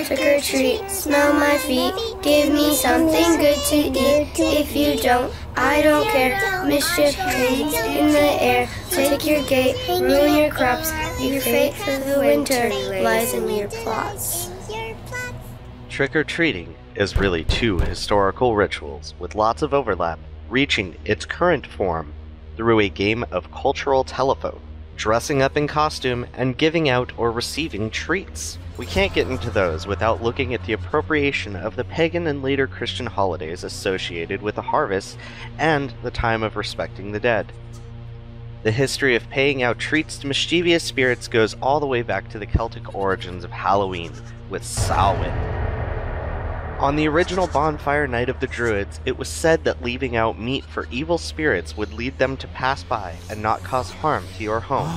trick or treat, smell my feet, give me something good to eat. If you don't, I don't care, mischief hangs in the air. Take your gate, ruin your crops, your fate for the winter lies in your plots. Trick-or-treating is really two historical rituals with lots of overlap, reaching its current form through a game of cultural telephone, dressing up in costume, and giving out or receiving treats. We can't get into those without looking at the appropriation of the pagan and later Christian holidays associated with the harvest and the time of respecting the dead. The history of paying out treats to mischievous spirits goes all the way back to the Celtic origins of Halloween, with Samhain. On the original bonfire night of the Druids, it was said that leaving out meat for evil spirits would lead them to pass by and not cause harm to your home.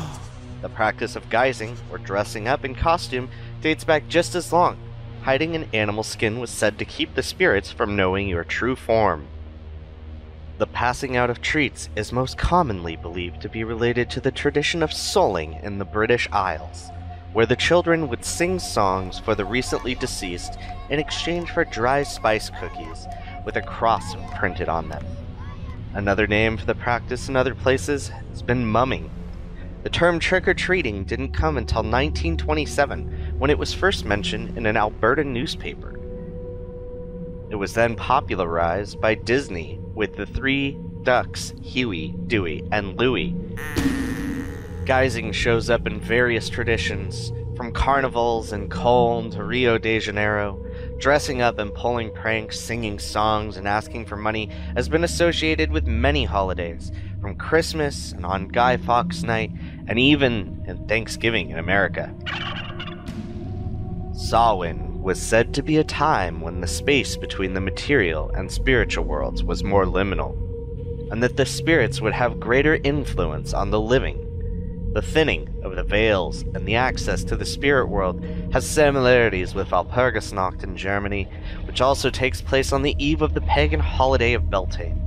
The practice of guising, or dressing up in costume, dates back just as long. Hiding an animal skin was said to keep the spirits from knowing your true form. The passing out of treats is most commonly believed to be related to the tradition of souling in the British Isles, where the children would sing songs for the recently deceased in exchange for dry spice cookies with a cross printed on them. Another name for the practice in other places has been mumming. The term trick-or-treating didn't come until 1927, when it was first mentioned in an Alberta newspaper. It was then popularized by Disney with the three ducks, Huey, Dewey, and Louie. Guising shows up in various traditions, from carnivals in Cologne to Rio de Janeiro. Dressing up and pulling pranks, singing songs, and asking for money has been associated with many holidays, from Christmas and on Guy Fawkes Night, and even in Thanksgiving in America. Samhain was said to be a time when the space between the material and spiritual worlds was more liminal, and that the spirits would have greater influence on the living. The thinning of the veils and the access to the spirit world has similarities with Walpurgisnacht in Germany, which also takes place on the eve of the pagan holiday of Beltane.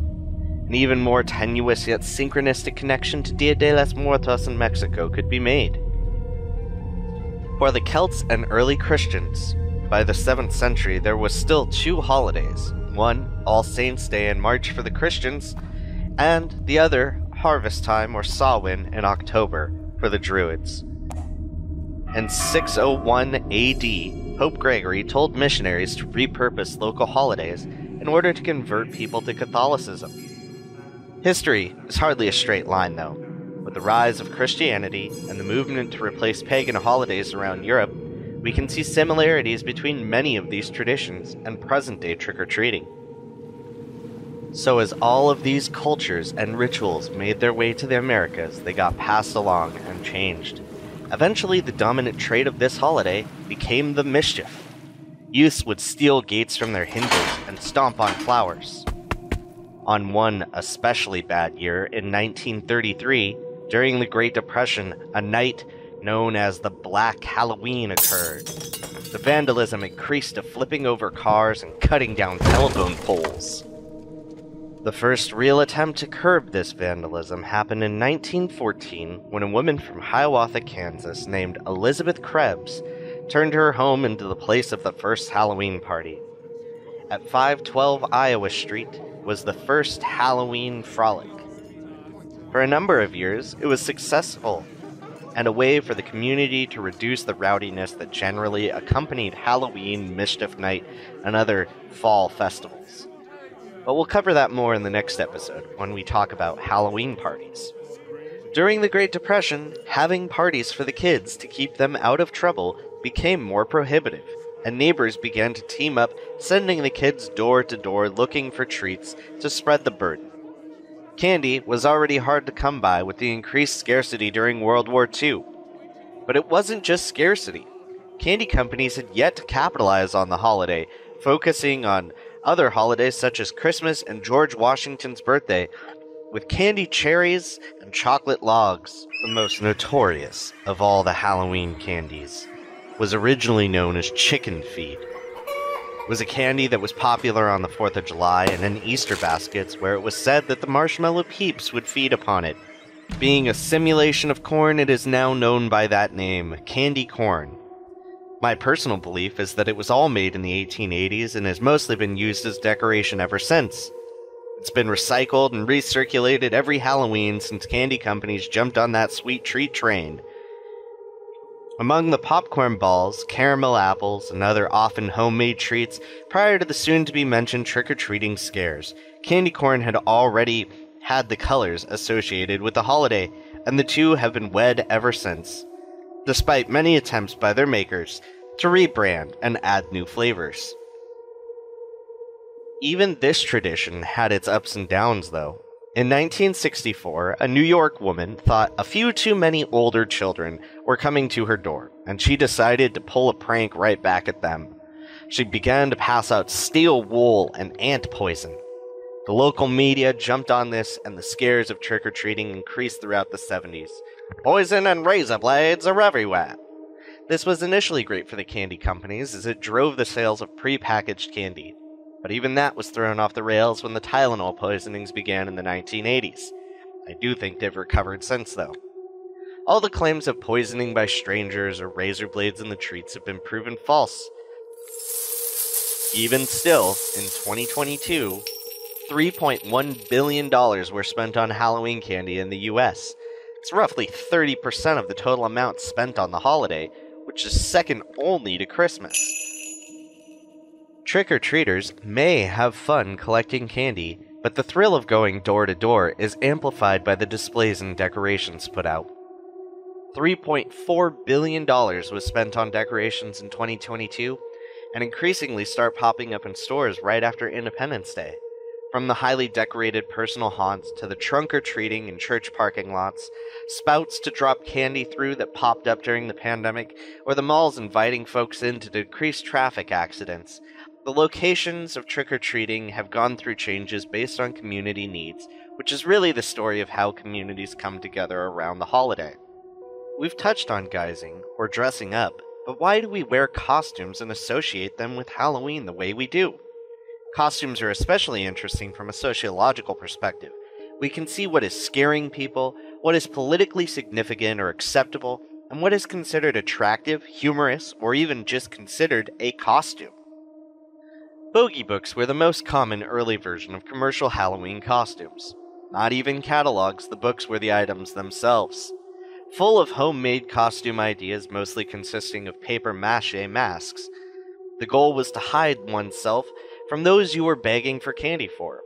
An even more tenuous yet synchronistic connection to Dia de los Muertos in Mexico could be made. For the Celts and early Christians, by the 7th century, there was still two holidays, one All Saints' Day in March for the Christians, and the other Harvest Time or Samhain in October for the Druids. In 601 AD, Pope Gregory told missionaries to repurpose local holidays in order to convert people to Catholicism. History is hardly a straight line, though. With the rise of Christianity and the movement to replace pagan holidays around Europe, we can see similarities between many of these traditions and present-day trick-or-treating. So as all of these cultures and rituals made their way to the Americas, they got passed along and changed. Eventually, the dominant trait of this holiday became the mischief. Youths would steal gates from their hinges and stomp on flowers. On one especially bad year, in 1933, during the Great Depression, a night known as the Black Halloween occurred. The vandalism increased to flipping over cars and cutting down telephone poles. The first real attempt to curb this vandalism happened in 1914 when a woman from Hiawatha, Kansas named Elizabeth Krebs turned her home into the place of the first Halloween party. At 512 Iowa Street was the first Halloween frolic. For a number of years, it was successful and a way for the community to reduce the rowdiness that generally accompanied Halloween, Mischief Night, and other fall festivals. But we'll cover that more in the next episode when we talk about Halloween parties. During the Great Depression, having parties for the kids to keep them out of trouble became more prohibitive, and neighbors began to team up, sending the kids door to door looking for treats to spread the burden. Candy was already hard to come by with the increased scarcity during World War II. But it wasn't just scarcity. Candy companies had yet to capitalize on the holiday, focusing on other holidays such as Christmas and George Washington's birthday, with candy cherries and chocolate logs. The most notorious of all the Halloween candies was originally known as Chicken Feed. It was a candy that was popular on the 4th of July and in Easter baskets, where it was said that the marshmallow peeps would feed upon it. Being a simulation of corn, it is now known by that name, candy corn. My personal belief is that it was all made in the 1880s and has mostly been used as decoration ever since. It's been recycled and recirculated every Halloween since candy companies jumped on that sweet treat train. Among the popcorn balls, caramel apples, and other often homemade treats, prior to the soon-to-be-mentioned trick-or-treating scares, candy corn had already had the colors associated with the holiday, and the two have been wed ever since, despite many attempts by their makers to rebrand and add new flavors. Even this tradition had its ups and downs, though. In 1964, a New York woman thought a few too many older children were coming to her door, and she decided to pull a prank right back at them. She began to pass out steel wool and ant poison. The local media jumped on this, and the scares of trick-or-treating increased throughout the 70s. Poison and razor blades are everywhere. This was initially great for the candy companies, as it drove the sales of pre-packaged candy. But even that was thrown off the rails when the Tylenol poisonings began in the 1980s. I do think they've recovered since, though. All the claims of poisoning by strangers or razor blades in the treats have been proven false. Even still, in 2022, $3.1 billion were spent on Halloween candy in the US. It's roughly 30% of the total amount spent on the holiday, which is second only to Christmas. Trick-or-treaters may have fun collecting candy, but the thrill of going door-to-door is amplified by the displays and decorations put out. $3.4 billion was spent on decorations in 2022, and increasingly start popping up in stores right after Independence Day. From the highly decorated personal haunts to the trunk-or-treating in church parking lots, spouts to drop candy through that popped up during the pandemic, or the malls inviting folks in to decrease traffic accidents. The locations of trick-or-treating have gone through changes based on community needs, which is really the story of how communities come together around the holiday. We've touched on guising, or dressing up, but why do we wear costumes and associate them with Halloween the way we do? Costumes are especially interesting from a sociological perspective. We can see what is scaring people, what is politically significant or acceptable, and what is considered attractive, humorous, or even just considered a costume. Bogey books were the most common early version of commercial Halloween costumes. Not even catalogs, the books were the items themselves. Full of homemade costume ideas, mostly consisting of paper mache masks, the goal was to hide oneself from those you were begging for candy for.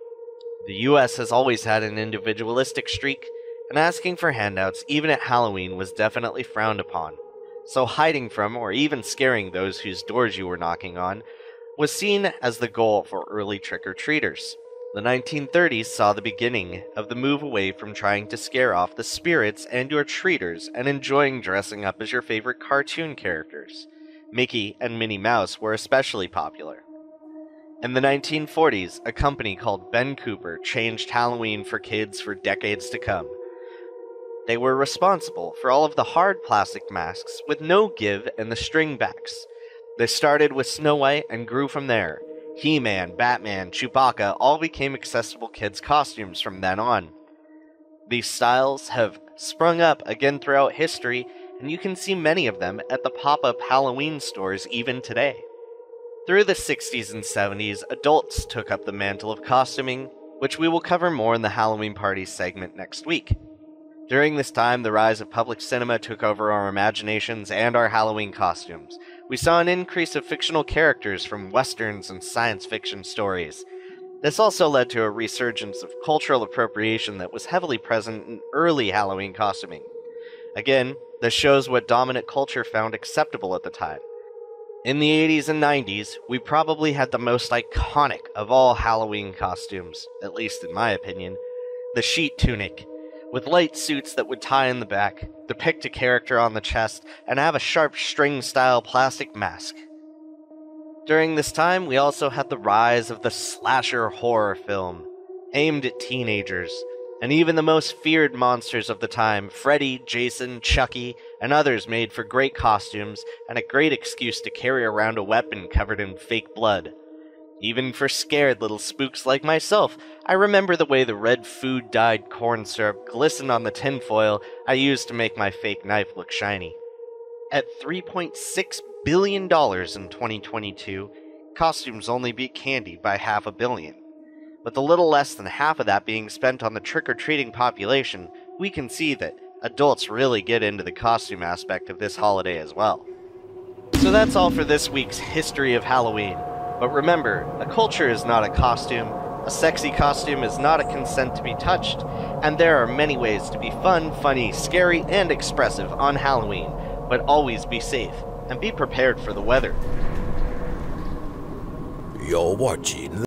The US has always had an individualistic streak, and asking for handouts even at Halloween was definitely frowned upon. So hiding from or even scaring those whose doors you were knocking on was seen as the goal for early trick-or-treaters. The 1930s saw the beginning of the move away from trying to scare off the spirits and your treaters and enjoying dressing up as your favorite cartoon characters. Mickey and Minnie Mouse were especially popular. In the 1940s, a company called Ben Cooper changed Halloween for kids for decades to come. They were responsible for all of the hard plastic masks with no give and the string backs. They started with Snow White and grew from there. He-Man, Batman, Chewbacca all became accessible kids' costumes from then on. These styles have sprung up again throughout history, and you can see many of them at the pop-up Halloween stores even today. Through the 60s and 70s, adults took up the mantle of costuming, which we will cover more in the Halloween Party segment next week. During this time, the rise of public cinema took over our imaginations and our Halloween costumes. We saw an increase of fictional characters from westerns and science fiction stories. This also led to a resurgence of cultural appropriation that was heavily present in early Halloween costuming. Again, this shows what dominant culture found acceptable at the time. In the 80s and 90s, we probably had the most iconic of all Halloween costumes, at least in my opinion, the sheet tunic, with light suits that would tie in the back, depict a character on the chest, and have a sharp string-style plastic mask. During this time, we also had the rise of the slasher horror film, aimed at teenagers, and even the most feared monsters of the time, Freddy, Jason, Chucky, and others made for great costumes and a great excuse to carry around a weapon covered in fake blood. Even for scared little spooks like myself, I remember the way the red food-dyed corn syrup glistened on the tinfoil I used to make my fake knife look shiny. At $3.6 billion dollars in 2022, costumes only beat candy by half a billion. With a little less than half of that being spent on the trick-or-treating population, we can see that adults really get into the costume aspect of this holiday as well. So that's all for this week's History of Halloween. But remember, a culture is not a costume, a sexy costume is not a consent to be touched, and there are many ways to be fun, funny, scary, and expressive on Halloween, but always be safe, and be prepared for the weather. You're watching